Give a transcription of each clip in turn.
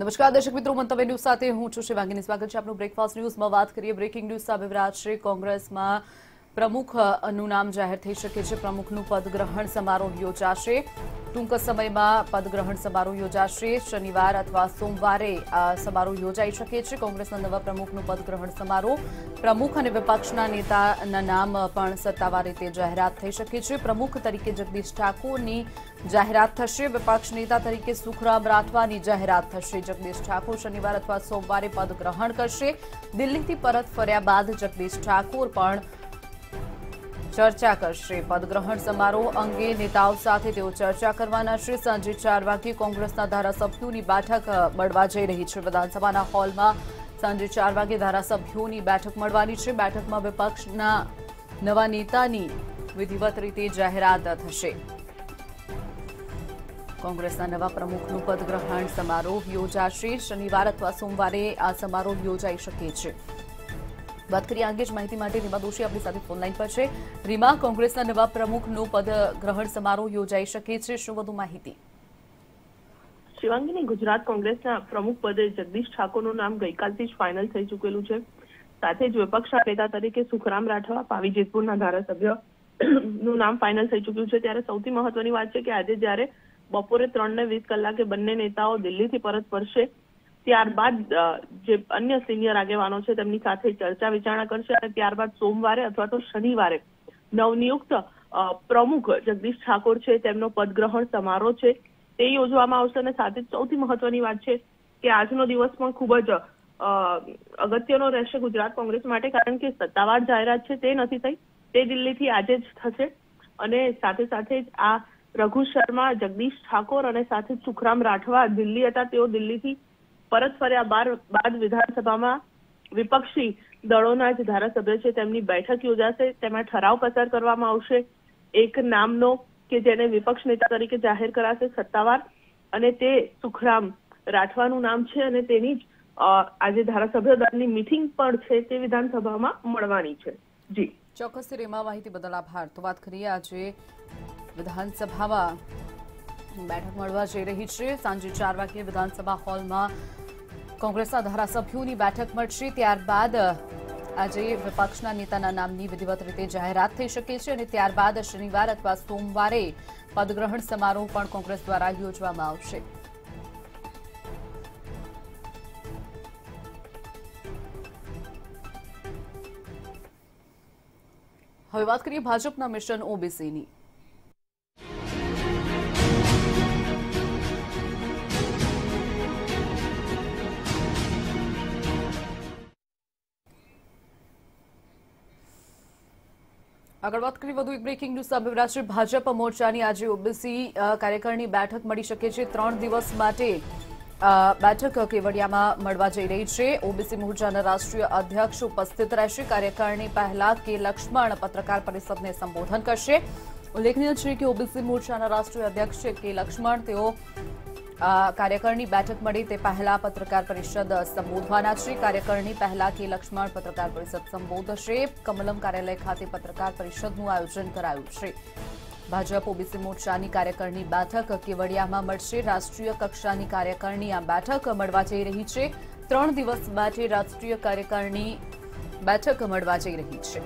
નમસ્કાર દર્શક મિત્રો, મંતવ્ય ન્યૂઝ સાથે હું જોશી વાંગીને સ્વાગત છે આપનું બ્રેકફાસ્ટ ન્યૂઝમાં. વાત કરીએ બ્રેકિંગ ન્યૂઝ સામે. રાજ્ય કોંગ્રેસમાં પ્રમુખનું નામ જાહેર થઈ શકે છે. પ્રમુખનું પદગ્રહણ સમારોહ યોજાશે. ટૂંક સમયમાં પદગ્રહણ સમારોહ યોજાશે. શનિવાર અથવા સોમવારે આ સમારોહ યોજાઈ શકે છે. કોંગ્રેસના નવા પ્રમુખનું પદગ્રહણ સમારોહ. પ્રમુખ અને વિપક્ષના નેતાના નામ પણ સત્તાવાર રીતે જાહેરાત થઈ શકે છે. પ્રમુખ તરીકે જગદીશ ઠાકોરની જાહેરાત થશે. વિપક્ષ નેતા તરીકે સુખરામ રાઠવાની જાહેરાત થશે. જગદીશ ઠાકોર શનિવાર અથવા સોમવારે પદ ગ્રહણ કરશે. દિલ્હીથી પરત ફર્યા બાદ જગદીશ ઠાકોર પણ ચર્ચા કરશે. પદગ્રહણ સમારોહ અંગે નેતાઓ સાથે તેઓ ચર્ચા કરવાના છે. સાંજે 4 વાગે કોંગ્રેસના ધારાસભ્યોની બેઠક મળવા જઈ રહી છે. વિધાનસભાના હોલમાં સાંજે 4 વાગે ધારાસભ્યોની બેઠક મળવાની છે. બેઠકમાં વિપક્ષના નવા નેતાની વિધિવત રીતે જાહેરાત થશે. કોંગ્રેસના નવા પ્રમુખનું પદગ્રહણ સમારોહ યોજાશે. શનિવાર અથવા સોમવારે આ સમારોહ યોજાઈ શકે છે. વાત કરીએ અંગે જ માહિતી માટે રીમા દોશી આપણી સાથે ફોનલાઈન પર છે. રીમા, કોંગ્રેસના નવા પ્રમુખનું પદગ્રહણ સમારોહ યોજાઈ શકે છે, શું વધુ માહિતી? શિવાંગીની, ગુજરાત કોંગ્રેસના પ્રમુખ પદે જગદીશ ઠાકોરનું નામ ગઈકાલથી જ ફાઇનલ થઈ ચૂકેલું છે. સાથે જ વિપક્ષના નેતા તરીકે સુખરામ રાઠવા, પાવી જેતપુરના ધારાસભ્ય નું નામ ફાઇનલ થઈ ચૂક્યું છે. ત્યારે સૌથી મહત્વની વાત છે કે આજે જયારે બપોરે 3:20 બંને નેતાઓ દિલ્હીથી પરત ફરશે, ત્યારબાદ જે અન્ય સિનિયર આગેવાનો છે તેમની સાથે ચર્ચા વિચારણા કરશે અને ત્યારબાદ સોમવારે અથવા તો શનિવારે નવનિયુક્ત પ્રમુખ જગદીશ ઠાકોર છે તેમનો પદગ્રહણ સમારોહ છે તે યોજવામાં આવશે. અને સાથે જ સૌથી મહત્વની વાત છે કે આજનો દિવસ પણ ખૂબ જ અગત્યનો રહેશે ગુજરાત કોંગ્રેસ માટે, કારણ કે સત્તાવાર જાહેરાત છે તે નથી થઈ, તે દિલ્હીથી આજે જ થશે. અને સાથે સાથે જ આ રાઘુ શર્મા, જગદીશ ઠાકોર અને સાથે સુખરામ રાઠવા દિલ્હી હતા, તેઓ દિલ્હીથી પરત ફર્યા બાદ વિધાનસભામાં વિપક્ષી દળોના જે ધારાસભ્ય છે તેમની બેઠક યોજાશે. તેમાં ઠરાવ પસાર કરવામાં આવશે એક નામનો કે જેને વિપક્ષ નેતા તરીકે જાહેર કરાશે સત્તાવાર, અને તે સુખરામ રાઠવાનું નામ છે. અને તેની જ આજે ધારાસભ્ય દળની મિટિંગ પણ છે તે વિધાનસભામાં મળવાની છે. જી ચોક્કસ રેમા, માહિતી બદલ આભાર. તો વાત કરીએ આજે વિધાનસભામાં બેઠક મળવા જઈ રહી છે. સાંજે 4 વાગે વિધાનસભા હોલમાં કોંગ્રેસના ધારાસભ્યોની બેઠક મળશે. ત્યારબાદ આજે વિપક્ષના નેતાના નામની વિધિવત રીતે જાહેરાત થઈ શકે છે અને ત્યારબાદ શનિવાર અથવા સોમવારે પદગ્રહણ સમારોહ પણ કોંગ્રેસ દ્વારા યોજવામાં આવશે. હવે વાત કરીએ ભાજપના મિશન ઓબીસીની. આગળ વાત કરી વધુ એક બ્રેકિંગ ન્યૂઝ સામે. રાષ્ટ્રીય ભાજપ મોરચાની આજે ઓબીસી કાર્યકરની બેઠક મળી શકે છે. 3 દિવસ માટે બેઠક કેવડિયામાં મળવા જઈ રહી છે. ઓબીસી મોરચાના રાષ્ટ્રીય અધ્યક્ષ ઉપસ્થિત રહેશે. કાર્યકારણી પહેલા કે લક્ષ્મણ પત્રકાર પરિષદને સંબોધન કરશે. ઉલ્લેખનીય છે કે ઓબીસી મોરચાના રાષ્ટ્રીય અધ્યક્ષ કે લક્ષ્મણ તેઓ કાર્યકરની બેઠક મળી તે પહેલા પત્રકાર પરિષદ સંબોધવાના છે. કાર્યકરની પહેલા કે લક્ષ્મણ પત્રકાર પરિષદ સંબોધશે. કમલમ કાર્યાલય ખાતે પત્રકાર પરિષદનું આયોજન કરાયું છે. ભાજપ ઓબીસી મોરચાની કાર્યકરની બેઠક કેવડિયામાં મળશે. રાષ્ટ્રીય કક્ષાની કાર્યકરની આ બેઠક મળવા જઈ રહી છે. 3 દિવસ માટે રાષ્ટ્રીય કાર્યકરની બેઠક મળવા જઈ રહી છે.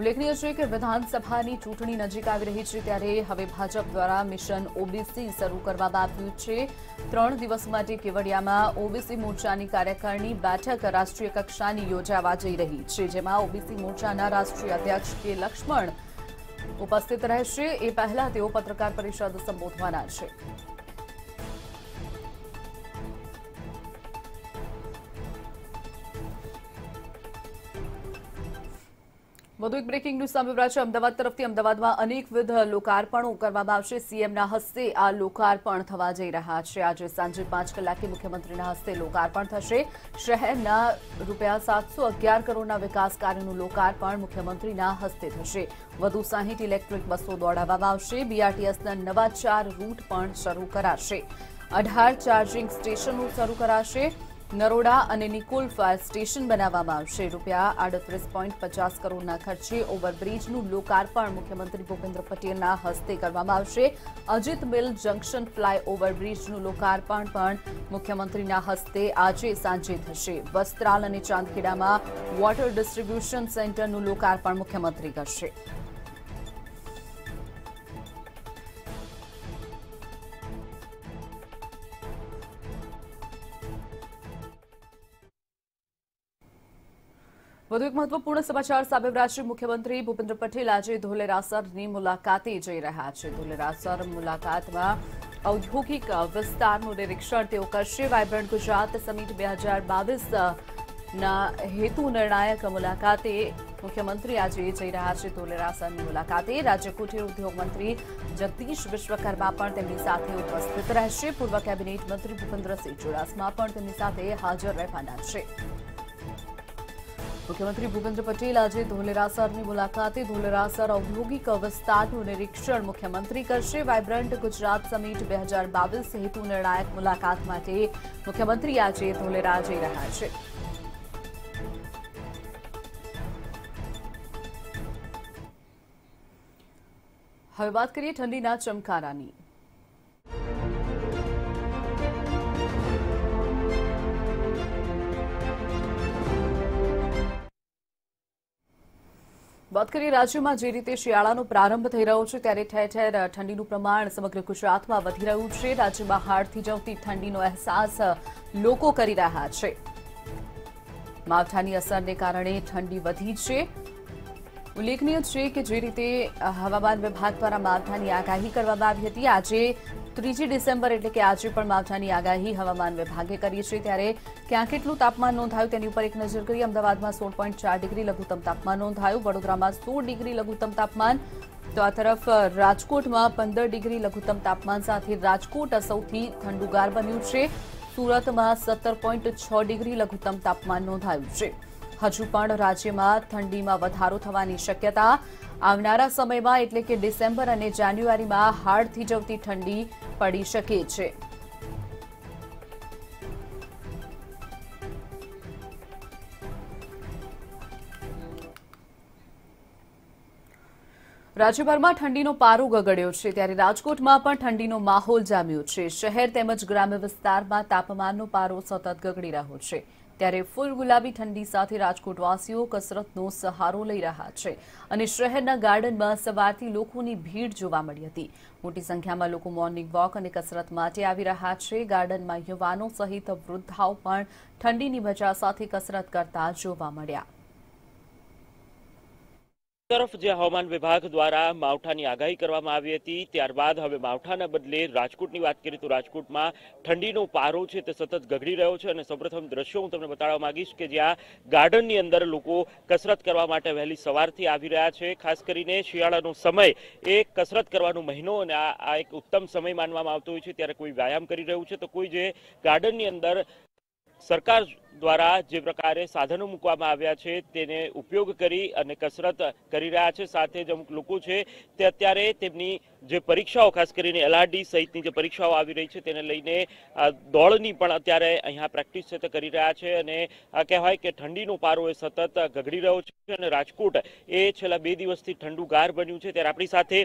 ઉલ્લેખનીય છે કે વિધાનસભાની ચૂંટણી નજીક આવી રહી છે, ત્યારે હવે ભાજપ દ્વારા મિશન ઓબીસી શરૂ કરવામાં આવ્યું છે. 3 દિવસ માટે કેવડિયામાં ઓબીસી મોરચાની કાર્યકારીણી બેઠક રાષ્ટ્રીય કક્ષાની યોજાવા જઈ રહી છે, જેમાં ઓબીસી મોરચાના રાષ્ટ્રીય અધ્યક્ષ કે લક્ષ્મણ ઉપસ્થિત રહેશે. એ પહેલા તેઓ પત્રકાર પરિષદ સંબોધવાના છે. વધુ એક બ્રેકિંગ ન્યૂઝ સામે આવ્યા છે. અમદાવાદ તરફથી. અમદાવાદમાં અનેકવિધ લોકાર્પણો કરવામાં આવશે. સીએમના હસ્તે આ લોકાર્પણ થવા જઈ રહ્યા છે. આજે સાંજે 5 કલાકે મુખ્યમંત્રીના હસ્તે લોકાર્પણ થશે. શહેરના ₹711 કરોડના વિકાસ કાર્યનું લોકાર્પણ મુખ્યમંત્રીના હસ્તે થશે. વધુ 60 ઇલેક્ટ્રિક બસો દોડાવવામાં આવશે. બીઆરટીએસના નવા 4 રૂટ પણ શરૂ કરાશે. 18 ચાર્જિંગ સ્ટેશનો શરૂ કરાશે. नरोडा અને નિકોલ ફાયર સ્ટેશન બનાવવામાં આવશે। ₹38.50 કરોડના ખર્ચે ઓવરબ્રિજનું લોકાર્પણ મુખ્યમંત્રી ભૂપેન્દ્ર પટેલના હસ્તે કરવામાં આવશે। અજીત મિલ જંકશન ફ્લાય ઓવરબ્રિજનું લોકાર્પણ પણ મુખ્યમંત્રીના હસ્તે આજે સાંજે થશે। વસ્ત્રાલ અને ચાંદખેડામાં વોટર ડિસ્ટ્રીબ્યુશન સેન્ટરનું લોકાર્પણ મુખ્યમંત્રી કરશે। વધુ એક મહત્વપૂર્ણ સમાચાર સામે આવ્યા। મુખ્યમંત્રી ભૂપેન્દ્ર પટેલ આજે ધોલેરાસરની મુલાકાતે જઈ રહ્યા છે। ધોલેરાસર મુલાકાતમાં ઔદ્યોગિક વિસ્તારનું નિરીક્ષણ તેઓ કરશે। વાયબ્રન્ટ ગુજરાત સમિટ 2022ના હેતુ નિર્ણાયક મુલાકાતે મુખ્યમંત્રી આજે જઈ રહ્યા છે। ધોલેરાસરની મુલાકાતે રાજ્ય કુટીર ઉદ્યોગ મંત્રી જગદીશ વિશ્વકર્મા પણ તેમની સાથે ઉપસ્થિત રહેશે। પૂર્વ કેબિનેટ મંત્રી ભૂપેન્દ્ર સિંહ ચુડાસમા પણ તેમની સાથે હાજર રહેવાના છે। मुख्यमंत्री भूपेन्द्र पटेल आज धोलेरासर की मुलाकाते धोलेरासर औद्योगिक विस्तार निरीक्षण मुख्यमंत्री करशे। वाइब्रंट गुजरात समिट 2022 हेतु निर्णायक मुलाकात माटे मुख्यमंत्री आज धोलेरा जई रह्या छे। हवे बात करिए ठंडीना चमकारानी। बात करिए राज्य में जी रीते शियाळानो प्रारंभ थई रह्यो छे त्यारे ठेर ठेर ठंडीनुं प्रमाण समग्र गुजरात में वधी रह्युं छे। राज्य में हाड़थी जमती ठंडीनो अहसास लोको करी रह्या छे। मावठानी असरने कारणे ठंडी वधी छे। उल्लेखनीय छे के जे रीते हवामान विभाग द्वारा मावठानी आगाही करवामां आवी हती आजे 3 डिसेम्बर एटले के आजे पण मावठानी आगाही हवामान विभागे करी छे त्यारे क्यां केटलुं तापमान नोंधायुं तेनी उपर एक नजर करीए। अमदावादमां 16.4 डिग्री लघुत्तम तापमान नोंधायुं। वडोदरामां 16 डिग्री लघुत्तम तापमान तो आ तरफ राजकोटमां 15 डिग्री लघुत्तम तापमान साथे राजकोट सौथी ठंडुगार बन्युं छे। सूरतमां 17.6 डिग्री लघुत्तम तापमान नोंधायुं छे। हजू पण राज्यमां ठंडीमां वधारो थवानी शक्यता। आवनारा समयमां एटले के डिसेम्बर अने जान्युआरीमां हाड़ थीजवती ठंडी पड़ी शके छे। राज्यभर में ठंडी पारो गगड़ो है त्यारे राजकोट में ठंडी माहौल जाम्यो है। शहर तेमज ग्राम्य विस्तार में तापमान पारो सतत गगड़ी रह्यो है त्यारे फूल गुलाबी ठंडी साथ राजकोटवासीओ कसरतनो सहारो लई रह्या छे अने शहरना गार्डनमां सवारथी लोकोनी भीड़ जोवा मळी हती। मोटी संख्यामां लोको मॉर्निंग वॉक अने कसरत माटे आवी रह्या छे। गार्डनमां युवानो सहित वृद्धाओ पण ठंडीनी बचा साथे कसरत करता जोवा मळ्या। तरफ जे हवामान विभाग द्वारा मावठानी आगाही करवामां आवी हती त्यारबाद हवे मावठाना बदले राजकोटनी वात करीए तो राजकोट में ठंडीनो पारो छे ते सतत गगड़ी रह्यो छे अने सर्वप्रथम दृश्यो हूँ तमने बताडवा मांगीश के ज्यां गार्डननी अंदर लोको कसरत करवा माटे वहेली सवारथी आवी रह्या छे। खास करीने शियाळानो समय ए कसरत करवानो महीनो अने आ एक उत्तम समय मानवामां आवतो होय छे त्यारे कोई व्यायाम करी रह्यो छे तो कोई जे गार्डननी अंदर सरकार द्वारा जे प्रकारे साधनों मूकवामां आव्या छे तेने उपयोग करी अने कसरत करी रह्या छे। साथे ज अमुक लोको छे ते अत्यारे तेमनी जे परीक्षाओं खास करीने LRD सहितनी जे परीक्षाओं आवी रही छे तेने लईने दौड़नी पण अत्यारे अहींया प्रेक्टिस छे ते करी रह्या छे अने कहेवाय के ठंडीनो पारो ए सतत गगड़ी रह्यो छे अने राजकोट ए छेल्ला 2 દિવસથી ठंडुगार बन्युं छे। त्यारे आपणी साथे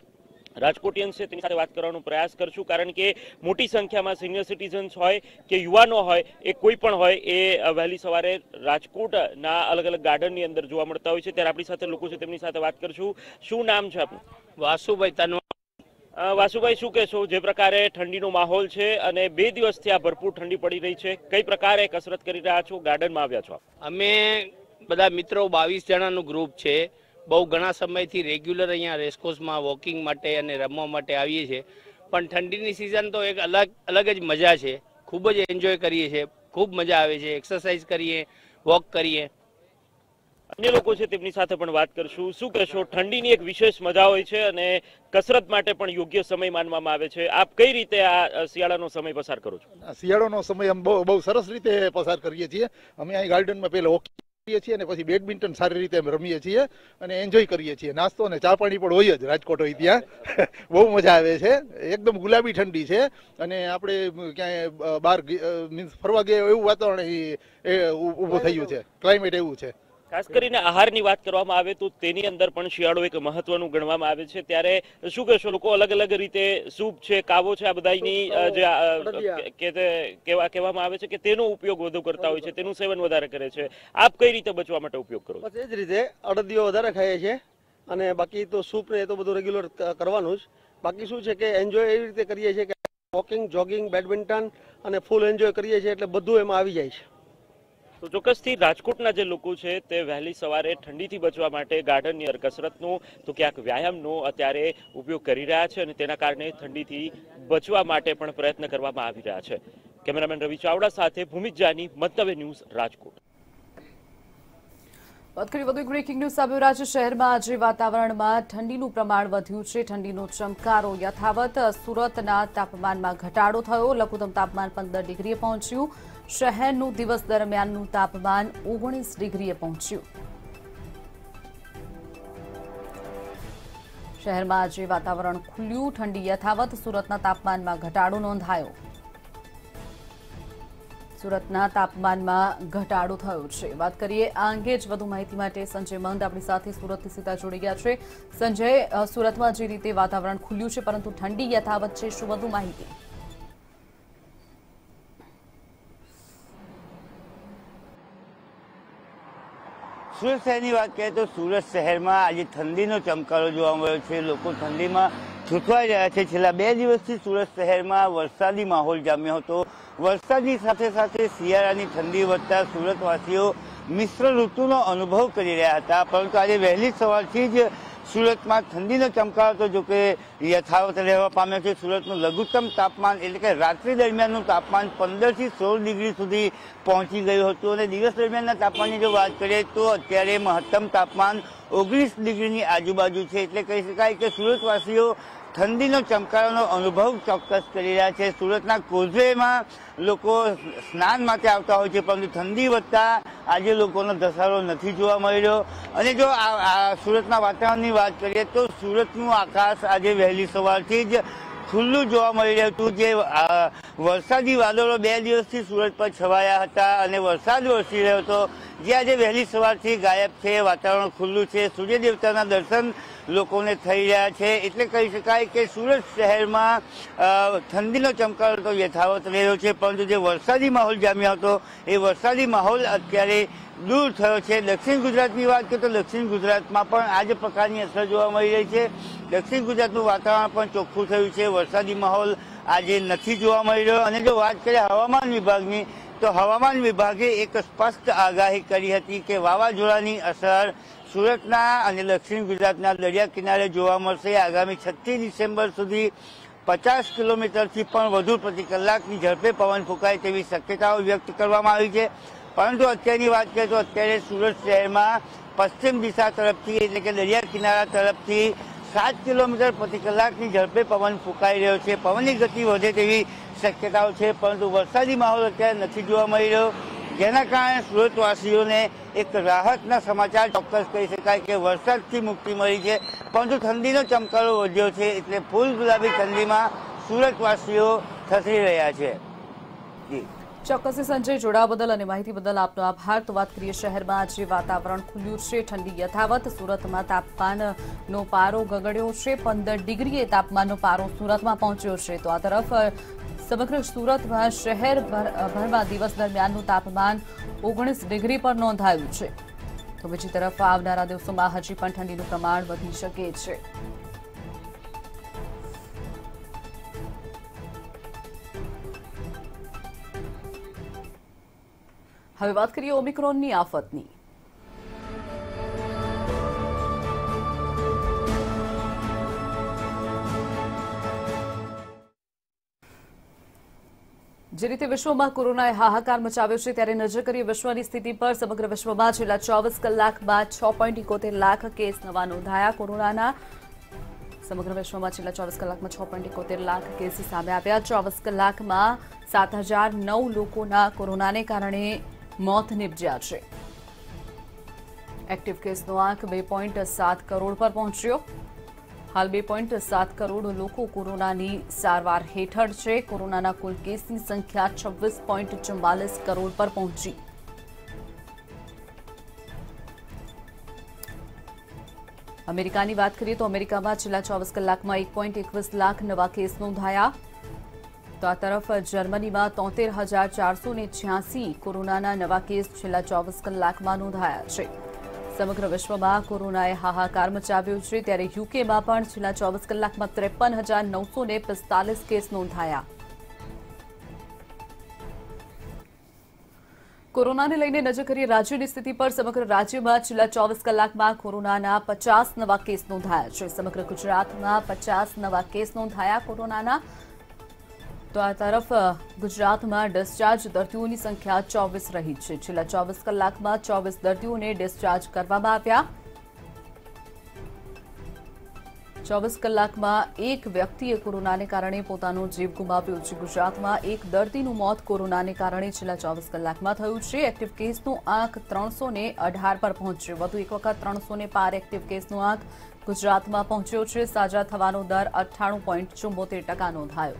राजकोटियन से तेनी साथे वात करवानो प्रयास करशुं कारण के मोटी संख्या में सीनियर सीटिजन्स होय के युवानो होय ए कोई पण होय ए वहेली सवारे राजकोटना अलग अलग गार्डननी अंदर जोवा मळता होय छे। त्यारे आपणी साथे लोको छे तेमनी साथे वात करशुं। शुं नाम छे आपनुं? वासुभाई तनवा। वासुभाई शुं कहेशो जे प्रकारे ठंडीनो माहोल छे अने 2 દિવસથી आ भरपूर ठंडी पड़ी रही छे कई प्रकारे कसरत करी रह्या छो गार्डनमां आव्या छो? अमे बधा मित्रो 22 जणानुं ग्रुप छे। बहु घणा समयथी रेग्युलर अहींया रेसकोर्समां वॉकिंग माटे अने रमवा माटे आवीए छे पण ठंडीनी सीजन तो एक अलग अलग ज मजा छे। खूब ज एन्जॉय करीए छे, खूब मजा आवे छे। एक्सरसाइज करीए, वॉक करीए। अन्य लोको छे तेमनी साथे पण वात करशुं। शुं कहेशो ठंडीनी एक विशेष मजा होय छे अने कसरत माटे पण योग्य समय मानवामां आवे छे। आप कई रीते आ शियाळानो समय पसार करो छो? शियाळानो समय अमे बहु सरस रीते पसार करीए छीए। अमे आ गार्डनमां पेला वॉकिंग बेडमिंटन सारी रीते रमीए छीए अने एन्जॉय करीए छीए। नास्तो ने चा पाणी पण होय ज राजकोट होय त्यां बहुत मजा आवे छे। एकदम गुलाबी ठंडी छे अने आपणे क्यांय बार मीन्स फरवा गया एवुं वातावरण ऊभुं थयुं छे। क्लाइमेट एवुं छे। खास करीने आहारनी वात करवामां आवे तो तेनी अंदर पण शियाळो एक महत्वनुं गणवामां आवे छे। त्यारे शुं कहेशो लोको अलग अलग रीते सूप छे, कावो छे, आ बधाईनी जे कहेवामां आवे छे के तेनो उपयोग वधु करता होय छे, तेनुं सेवन वधारे करे छे। आप कई रीते बचवा माटे उपयोग करो? बस एज रीते अडदियो वधारे खाए छे अने बाकी तो सूप ने तो बधुं रेग्युलर करवानुं ज। बाकी शुं छे के एन्जॉय एवी रीते करीए छे के वॉकिंग, जॉगिंग, बेडमिंटन अने फूल एन्जॉय करीए छे એટલે બધું એમાં આવી જાય છે। तो चौक्सथी राजकोटना जे लोको छे ते वहेली सवारे ठंडीथी बचवा माटे गार्डननी अंदर कसरतनो तो क्यांक व्यायामनो अत्यारे उपयोग करी रह्या छे अने तेना कारणे ठंडीथी बचवा माटे पण प्रयत्न करवामां आवी रह्या छे। केमेरामेन रवि चावड़ा साथे भूमिज जानी, मंतव्य न्यूज, राजकोट। ब्रेकिंग न्यूज सामने आव्यु। शहर में आज वातावरण में ठंडीनु प्रमाण वध्यु छे। ठंडीनो चमकारो यथावत। सूरतना तापमान में घटाडो थयो। लघुत्तम तापमान 15 डिग्रीए पहोंच्यु। शहरनु दिवस दरमियाननु तापमान 19 डिग्रीए पहोंच्यु। शहर में आज वातावरण खुल्यु, ठंडी यथावत। सूरतना तापमान में घटाडो नोंधायो। सूरतना तापमाનમાં ઘટાડો થયો છે। વાત કરીએ આ અંગે જ વધુ માહિતી માટે સંજય મંદ આપણી સાથે સુરતથી સીધા જોડાઈ ગયા છે। સંજય, સુરતમાં જે રીતે વાતાવરણ ખુલ્યું છે પરંતુ ઠંડી યથાવત છે, શું વધુ માહિતી? સુરત શહેરની વાત કરીએ તો સુરત શહેરમાં આજે ઠંડીનો ચમકારો જોવા મળ્યો છે। લોકો ઠંડીમાં છૂટવાઈ રહ્યા છે। છેલ્લા 2 દિવસથી સુરત શહેરમાં વરસાદી માહોલ જામ્યો હતો। વરસાદની સાથે સાથે શિયાળાની ઠંડી વધતા સુરતવાસીઓ મિશ્ર ઋતુનો અનુભવ કરી રહ્યા હતા, પરંતુ આજે વહેલી સવારથી જ સુરતમાં ઠંડીનો ચમકારો તો જો કે યથાવત રહેવા પામ્યો છે। સુરતનું લઘુત્તમ તાપમાન એટલે કે રાત્રિ દરમિયાનનું તાપમાન 15 થી 16 ડિગ્રી સુધી પહોંચી ગયું હતું અને દિવસ દરમિયાનના તાપમાનની જો વાત કરીએ તો અત્યારે મહત્તમ તાપમાન 19 ડિગ્રીની આજુબાજુ છે। એટલે કહી શકાય કે સુરતવાસીઓ ઠંડીનો ચમકારોનો અનુભવ ચોક્કસ કરી રહ્યા છે। સુરતના કોઝવેમાં લોકો સ્નાન માટે આવતા હોય છે, પરંતુ ઠંડી વધતા આજે લોકોનો ધસારો નથી જોવા મળી રહ્યો। અને જો સુરતના વાતાવરણની વાત કરીએ તો સુરતનું આકાશ આજે વહેલી સવારથી જ ખુલ્લું જોવા મળી રહ્યું હતું। જે વરસાદી વાદળો 2 દિવસથી સુરત પર છવાયા હતા અને વરસાદ વરસી રહ્યો હતો, જે આજે વહેલી સવારથી ગાયબ છે। વાતાવરણ ખુલ્લું છે, સૂર્યદેવતાના દર્શન લોકોને થઈ રહ્યા છે। એટલે કહી શકાય કે સુરત શહેરમાં ઠંડીનો ચમકારો તો યથાવત રહ્યો છે, પરંતુ જે વરસાદી માહોલ જામ્યો હતો એ વરસાદી માહોલ અત્યારે દૂર થયો છે। દક્ષિણ ગુજરાતની વાત કરીએ તો દક્ષિણ ગુજરાતમાં પણ આ જ પ્રકારની અસર જોવા મળી રહી છે। દક્ષિણ ગુજરાતનું વાતાવરણ પણ ચોખ્ખું થયું છે, વરસાદી માહોલ આજે નથી જોવા મળી રહ્યો। અને જો વાત કરીએ હવામાન વિભાગની તો હવામાન વિભાગે એક સ્પષ્ટ આગાહી કરી હતી કે વાવાઝોડાની અસર સુરતના અને દક્ષિણ ગુજરાતના દરિયા કિનારે જોવા મળશે। આગામી 36 ડિસેમ્બર સુધી 50 કિલોમીટરથી પણ વધુ પ્રતિ કલાકની ઝડપે પવન ફૂંકાય તેવી શક્યતાઓ વ્યક્ત કરવામાં આવી છે। પરંતુ અત્યારની વાત કરીએ તો અત્યારે સુરત શહેરમાં પશ્ચિમ દિશા તરફથી એટલે કે દરિયા કિનારા તરફથી 7 કિલોમીટર પ્રતિ કલાકની ઝડપે પવન ફૂંકાઈ રહ્યો છે। પવનની ગતિ વધે તેવી શક્યતાઓ છે, પરંતુ વરસાદી માહોલ અત્યારે નથી જોવા મળી રહ્યો, જેના કારણે સુરતવાસીઓને એક રાહતના સમાચાર ચોક્કસ કહી શકાય કે વરસાદથી મુક્તિ મળી છે, પરંતુ ઠંડીનો ચમકારો વધ્યો છે। એટલે ફૂલ ગુલાબી ઠંડીમાં સુરતવાસીઓ થસરી રહ્યા છે। ચોક્કસ સંજય, જોડાવા બદલ અને માહિતી બદલ આપનો આભાર। તો વાત કરીએ શહેરમાં આજે વાતાવરણ ખુલ્યું છે, ઠંડી યથાવત। સુરતમાં તાપમાનનો પારો ગગડ્યો છે, 15 ડિગ્રીએ તાપમાનનો પારો સુરતમાં પહોંચ્યો છે। તો આ તરફ समग्र सूरत शहर भर में दिवस दरमियान तापमान 19 डिग्री पर नोंधायु छे। तो बीजी तरफ आवनारा दिवसों में हजी पण ठंडीनु प्रमाण वधी शके छे। हवे बात करिए ओमिक्रॉननी आफतनी। જે રીતે વિશ્વમાં કોરોનાએ હાહાકાર મચાવ્યો છે ત્યારે નજર કરીએ વિશ્વની સ્થિતિ પર। સમગ્ર વિશ્વમાં છેલ્લા 24 કલાકમાં 6.71 લાખ કેસ નવા નોંધાયા કોરોનાના। સમગ્ર વિશ્વમાં છેલ્લા 24 કલાકમાં 6.71 લાખ કેસ સામે આવ્યા। 24 કલાકમાં 7009 લોકોના કોરોનાને કારણે મોત નિપજ્યા છે। एक्टिव केसનો આંક 2.7 કરોડ પર પહોંચ્યો। હાલ 2.7 કરોડ લોકો કોરોનાની સારવાર હેઠળ છે। કોરોનાના કુલ કેસની સંખ્યા 26.44 કરોડ પર પહોંચી। अमेरिका की बात करिए तो अमेरिका में छेल्ला 24 कलाक में 1.21 लाख नवा केस नोंधाया। तो आ तरफ जर्मनी में 73,486 कोरोना नवा केस छेल्ला 24 कलाक में नोंधाया है। समग्र विश्व में कोरोनाए हाहाकार मचाव्यो है। त्यारे यूके में पण छेल्ला 24 कलाक में 53,945 केस नोंधाया। कोरोना ने लईने नजर करिए राज्य की स्थिति पर। समग्र राज्य में छेल्ला 24 कलाक में कोरोना 50 नवा केस नोंधाया है। समग्र गुजरात में 50 नवा केस नोंधाया कोरोना। तो आ तरफ गुजरात में डिस्चार्ज दर्दियों की संख्या 24 रही है। छेल्ला 24 कलाक में 24 दर्दियों ने डिस्चार्ज करवामां आव्या। 24 कलाक में एक व्यक्तिए कोरोना ने कारण पोतानो जीव गुमाव्यो छे। गुजरात में एक दर्दीनु मौत कोरोना ने कारण छेल्ला 24 कलाक में थयुं छे। एक्टिव केसनो आंक 318 पर पहोंच्यो। वधु एक वखत 300 ने पार एक्टिव केसनो आंक गुजरात में पहोंच्यो छे। साजा थवानो दर 98.74% नोंधायो।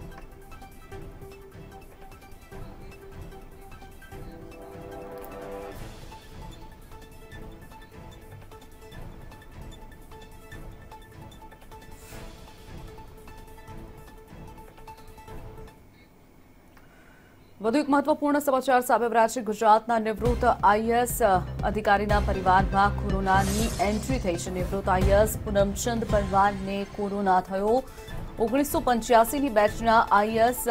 વધુ એક મહત્વપૂર્ણ સમાચાર સામે આવ્યા છે। ગુજરાતના નિવૃત્ત આઈએએસ અધિકારીના પરિવારમાં કોરોનાની એન્ટ્રી થઈ છે। નિવૃત્ત આઈએએસ પૂનમચંદ પરમારને કોરોના થયો। 1985ની બેચના આઈએએસ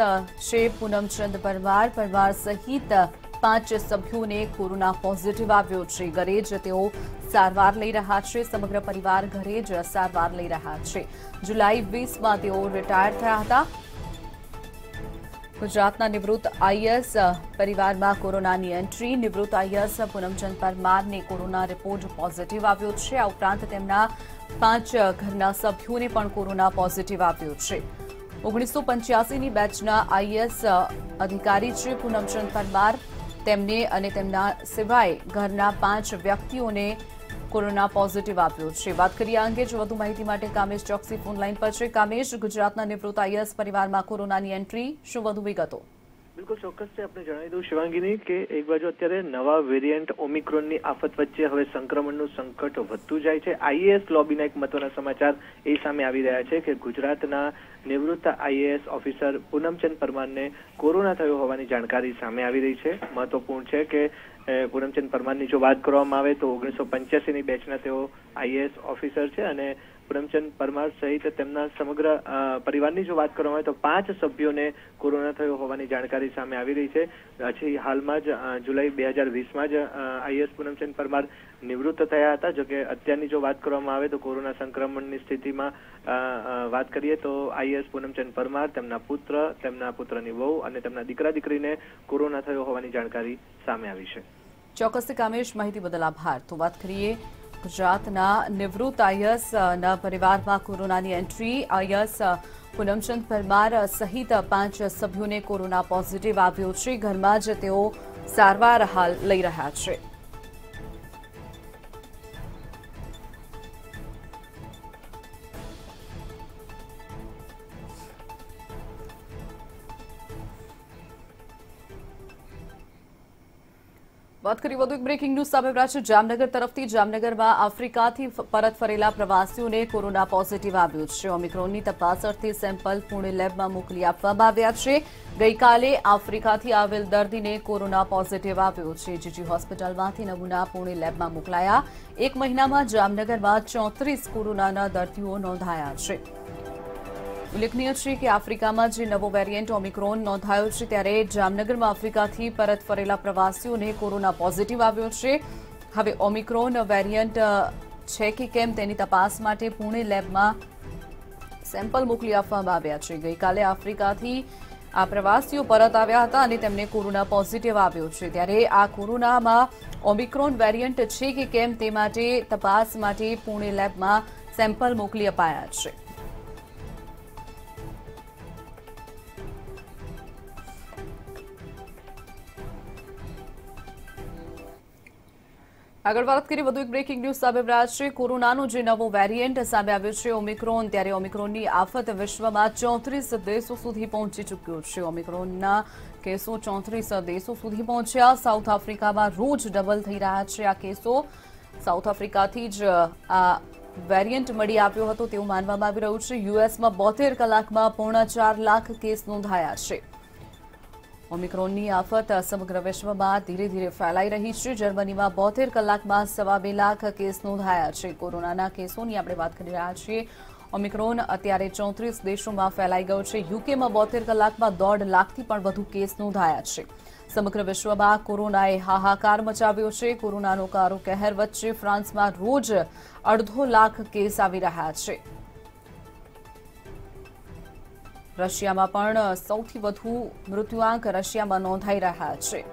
છે પૂનમચંદ પરમાર। પરિવાર સહિત 5 સભ્યોને કોરોના પોઝિટિવ આવ્યો છે। ઘરે જ તેઓ સારવાર લઈ રહ્યા છે। સમગ્ર પરિવાર ઘરે જ સારવાર લઈ રહ્યા છે। જુલાઈ 20 માં તેઓ રિટાયર થયા હતા। गुजरातना निवृत्त आईएएस परिवार में कोरोना की एंट्री। निवृत्त आईएएस पूनमचंद परमार ने कोरोना रिपोर्ट पॉजिटिव आव्यो छे। आ उपरांत तेमना 5 घरना सभ्यों ने पण कोरोना पॉजिटिव आव्यो छे। 1985 की बेचना आईएएस अधिकारी छे पूनमचंद परमार। तेमने अने तेमना सिवाय घरना 5 व्यक्तिओं ने कोरोना पॉजिटिव आव्यो छे। बात करिए अंगे जो वधु माहिती माटे कामेश चौकसी फोन लाइन पर छे। कामेश, गुजरात निवृत्त आईएएस परिवार में कोरोना की एंट्री, शुं वधु विगतो? बिल्कुल चौक्स से अपने जणावी दऊं शिवांगीनी के एक बाजु अत्यारे नवा वेरियंट ओमिक्रॉन की आफत वच्चे हवे संक्रमणनुं संकट वधतुं जाय छे। आईएएस लॉबीना एक महत्वना समाचार ए सामे आवी रह्या छे के गुजरातना निवृत्त आईएएस ऑफिसर पूनमचंद परमार ने कोरोना थयो होवानी जाणकारी सामे आवी रही छे। महत्वपूर्ण छे के पूनमचंद परमार की जो बात करवामां आवे तो 1985 की बेचना तेओ आईएएस ऑफिसर छे अने पूनमचंद परमार सहित तेमना समग्र परिवार की जो बात करवामां आवे तो 5 सभ्यों ने कोरोना थयो होवानी जाणकारी सामे आवी रही छे। हजी हाल में ज जुलाई 2020 में ज आईएएस पूनमचंद परमार निवृत्त थया हता। जो कि अत्यारनी जो बात करवामां आवे तो कोरोना संक्रमण की स्थिति में बात करिए तो आईएएस पूनमचंद परमार, तेमना पुत्र की वहू और तेमना दीकरा दीकरी ने कोरोना थयो होवानी जाणकारी सामे आवी छे। चौक्स कामेश, माहिती बदल आभार। तो बात करिए गुजरातना निवृत्त आईएएस परिवार में कोरोना की एंट्री। आईएएस पूनमचंद परमार सहित 5 सभ्यों ने कोरोना पॉजिटिव आव्यो छे। घर में ज तेओ सारवार हाल लई रह्या छे। बात करिए વધુ એક ब्रेकिंग न्यूज સામે આવ્યા છે। જામનગર તરફથી જામનગરમાં આફ્રિકાથી પરત ફરેલા પ્રવાસીઓને કોરોના પોઝિટિવ આવ્યો છે। ઓમિક્રોનની તપાસ અર્થે સેમ્પલ પુણે લેબમાં મોકલી આપવામાં આવ્યા છે। ગઈકાલે આફ્રિકાથી આવેલ દર્દીને કોરોના પોઝિટિવ આવ્યો છે। જીજી હોસ્પિટલમાંથી નમૂના પુણે લેબમાં મોકલાયા। એક મહિનામાં જામનગરમાં 34 કોરોનાના દર્દીઓ નોંધાયા છે। ઉલ્લેખનીય છે કે આફ્રિકામાં જે નવો વેરિયન્ટ ઓમિક્રોન નોંધાયો છે ત્યારે જામનગરમાં આફ્રિકાથી પરત ફરેલા પ્રવાસીઓને કોરોના પોઝિટિવ આવ્યો છે। હવે ઓમિક્રોન વેરિયન્ટ છે કે કેમ તેની તપાસ માટે પુણે લેબમાં સેમ્પલ મોકલી આપવામાં આવ્યા છે। ગઈકાલે આફ્રિકાથી આ પ્રવાસીઓ પરત આવ્યા હતા અને તેમને કોરોના પોઝિટિવ આવ્યો છે। ત્યારે આ કોરોનામાં ઓમિક્રોન વેરિયન્ટ છે કે કેમ તે માટે તપાસ માટે પુણે લેબમાં સેમ્પલ મોકલી અપાયા છે। આગળ વાત કરીએ વધુ એક બ્રેકિંગ ન્યૂઝ સામે આવ્યા છે। કોરોનાનો જે નવો વેરિયન્ટ સામે આવ્યો છે ઓમિક્રોન, ત્યારે ઓમિક્રોનની આફત વિશ્વમાં 34 દેશો સુધી પહોંચી ચૂક્યો છે। ઓમિક્રોનના કેસો 34 દેશો સુધી પહોંચ્યા। સાઉથ આફ્રિકામાં રોજ ડબલ થઈ રહ્યા છે આ કેસો। સાઉથ આફ્રિકાથી જ આ વેરિયન્ટ મળી આવ્યો હતો તેવું માનવામાં આવી રહ્યું છે। યુએસમાં 72 કલાકમાં 4.5 લાખ કેસ નોંધાયા છે। ओमिक्रॉननी आफत समग्र विश्व में धीरे धीरे फैलाई रही है। जर्मनी में 72 कलाक में 2.25 लाख केस नोंधाया है। कोरोना केसों की आपणे बात करी रह्या छीए। ओमिक्रॉन अत्यारे 34 देशों में फैलाई गयो है। यूके में 72 कलाक में 1.5 लाख थी पण वधु केस नोंधाया है। समग्र विश्व में कोरोनाए हाहाकार मचाव्यो है। कोरोनानो कारो कहर वच्चे फ्रांस में रोज 2.5 लाख केस आवी रह्या है। रशिया में पण सौथी वधु मृत्युआंक रशिया में नोंधाई रहा है।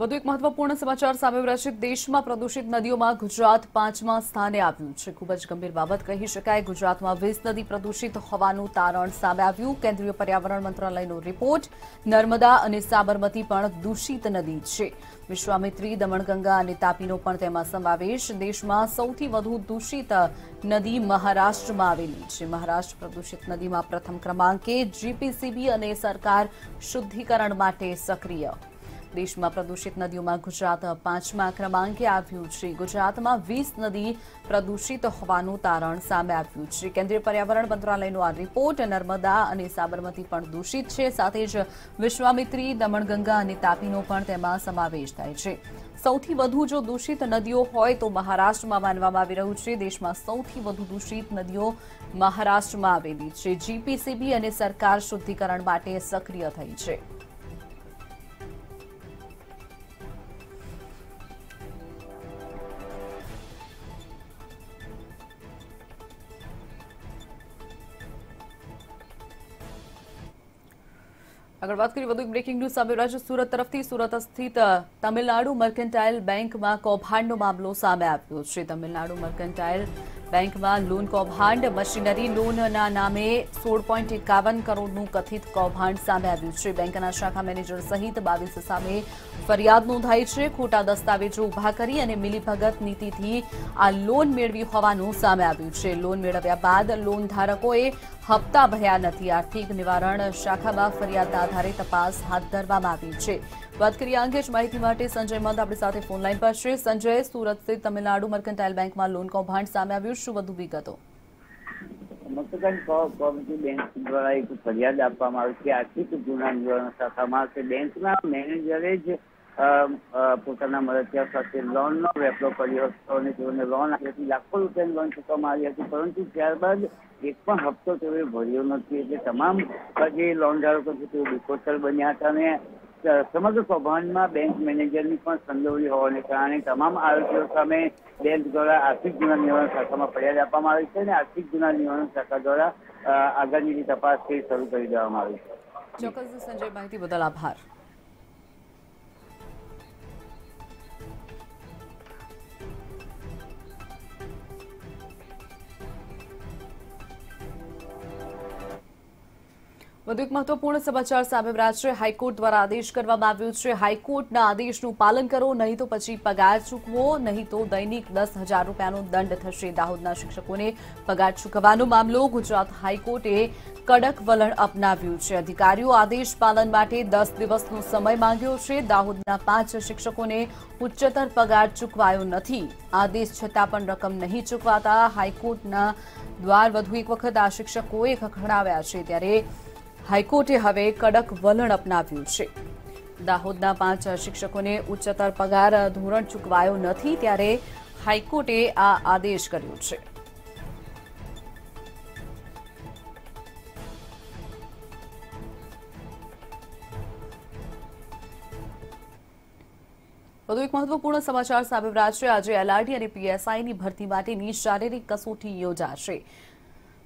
વધુ એક મહત્વપૂર્ણ સમાચાર સામે આવ્યા છે। દેશમાં પ્રદૂષિત નદીઓમાં ગુજરાત 5મા સ્થાને આવ્યું છે। ખૂબ જ ગંભીર બાબત કહી શકાય। ગુજરાતમાં 20 નદી પ્રદૂષિત હોવાનું તારણ સામે આવ્યું। કેન્દ્રીય પર્યાવરણ મંત્રાલયનો રિપોર્ટ। નર્મદા અને સાબરમતી પણ દૂષિત નદી છે। વિશ્વામિત્રી, દમણગંગા અને તાપીનો પણ તેમાં સમાવેશ। દેશમાં સૌથી વધુ દૂષિત નદી મહારાષ્ટ્રમાં આવેલી છે। મહારાષ્ટ્ર પ્રદૂષિત નદીમાં પ્રથમ ક્રમાંકે। જીપીસીબી અને સરકાર શુદ્ધિકરણ માટે સક્રિય। देश में प्रदूषित नदियों में गुजरात 5मा क्रमांके आव्युं छे। गुजरात में 20 नदी प्रदूषित होवानुं तारण सामे आव्युं छे। केन्द्रीय पर्यावरण मंत्रालयनो आ रिपोर्ट। नर्मदा अने साबरमती पण दूषित छे। साथे ज विश्वामित्री, दमणगंगा अने तापीनो पण तेमां समावेश थाय छे। સૌથી વધુ જો દૂષિત નદીઓ હોય તો મહારાષ્ટ્રમાં માનવામાં આવી રહ્યું છે। દેશમાં સૌથી વધુ દૂષિત નદીઓ મહારાષ્ટ્રમાં આવેલી છે। જીપીસીબી અને સરકાર શુદ્ધિકરણ માટે સક્રિય થઈ છે। આગળ વાત કરીએ વધુ એક બ્રેકિંગ ન્યૂઝ સામે આવ્યા છે। સુરત તરફથી સુરત સ્થિત તમિલનાડુ મર્કેન્ટાઇલ બેંકમાં કૌભાંડનો મામલો સામે આવ્યો છે। તમિલનાડુ મર્કેન્ટાઇલ બેંકમાં લોન કૌભાંડ, મશીનરી લોનના નામે 16.51 કરોડનું કથિત કૌભાંડ સામે આવ્યું છે। બેંકના શાખા મેનેજર સહિત 22 સામે ફરિયાદ નોંધાઈ છે। ખોટા દસ્તાવેજો ઉભા કરી અને મિલીભગત નીતિથી આ લોન મેળવી હોવાનું સામે આવ્યું છે। લોન મેળવ્યા બાદ લોન ધારકોએ હપ્તા ભર્યા નથી। આર્થિક નિવારણ શાખામાં ફરિયાદના આધારે તપાસ હાથ ધરવામાં આવી છે। વાત કરીએ આ અંગે જ માહિતી માટે સંજય મંત આપણી સાથે ફોનલાઈન પર છે। સંજય, સુરત સ્થિત તમિલનાડુ મર્કેન્ટાઇલ બેંકમાં લોન કૌભાંડ સામે આવ્યું, શું વધુ વિગતો? बैंक द्वारा एक फरियाद आप आर्थिक गुना निवारण शाखा में बैंक मैनेजरे मददगार साथ लोन वेपलो कर लोन आती लाखों रुपया लोन चुकवा, परंतु त्यारबाद एक पण हफ्तो भर्यो नथी। तमाम जे लोनधारको बेकोसर बन्या हता ने समग्र कौभांड में बैंक मैनेजर की संडोवणी होने कारण तमाम आरोपी सामे बैंक द्वारा आर्थिक गुना निवारण शाखा में फरियाद आपवामां आवी छे। आर्थिक गुना निवारण शाखा द्वारा आगामी तपास शुरू कर देवामां आवी छे। चौक्कस संजय, माहिती बदल आभार। વધુ એક મહત્વપૂર્ણ સમાચાર સામે આવ્યા છે। હાઈકોર્ટ દ્વારા આદેશ કરવામાં આવ્યો છે। હાઈકોર્ટના આદેશનું પાલન કરો, નહીં તો પછી પગાર ચૂકવો, નહીં તો દૈનિક 10,000 રૂપિયાનો દંડ થશે। દાહોદના શિક્ષકોને પગાર ચૂકવવાનો મામલો ગુજરાત હાઈકોર્ટે કડક વલણ અપનાવ્યું છે। અધિકારીઓ આદેશ પાલન માટે 10 દિવસનો સમય માંગ્યો છે। દાહોદના 5 શિક્ષકોને ઉચ્ચતર પગાર ચૂકવાયો નથી। આદેશ છતાં પણ રકમ નહીં ચૂકવાતા હાઈકોર્ટના દ્વાર વધુ એક વખત આ શિક્ષકોએ ખખડાવ્યા છે। ત્યારે हाईकोर्टे हवे कड़क वलण अपनाव्यु छे। दाहोदना 5 शिक्षकोने उच्चतर पगार धोरण चूकवायो नथी, त्यारे हाईकोर्टे आ आदेश कर्यो छे। વધુ એક મહત્વપૂર્ણ સમાચાર સામે આવ્યા છે। આજે एलआरटी और पीएसआई की भर्ती माटेनी शारीरिक कसोटी योजाशे।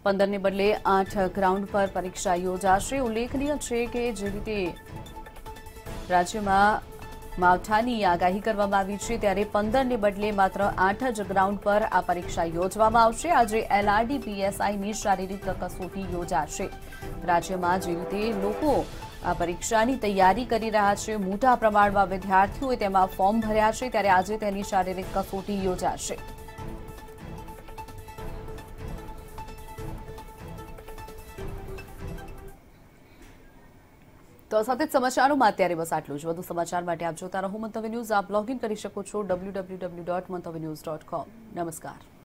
15 ने बदले 8 ग्राउंड पर परीक्षा योजाशे। उल्लेखनीय है कि जे रीते राज्य में માવઠાની આગાહી કરવામાં આવી છે ત્યારે 15 ને બદલે માત્ર 8 જ ગ્રાઉન્ડ પર આ પરીક્ષા યોજવામાં આવશે। આજે LRD PSIની શારીરિક કસોટી યોજાશે। રાજ્યમાં જે રીતે લોકો આ પરીક્ષાની તૈયારી કરી રહ્યા છે, મોટા પ્રમાણમાં વિદ્યાર્થીઓએ તેમાં ફોર્મ ભર્યા છે, ત્યારે આજે તેની શારીરિક કસોટી યોજાશે। तो साथ ही समाचारों में अत्यारे बस आटलू ज। वधु समाचार माटे आप जोता रहो मंतव्य न्यूज। आप लॉग इन करी शको छो www.mantavyanews.com। नमस्कार।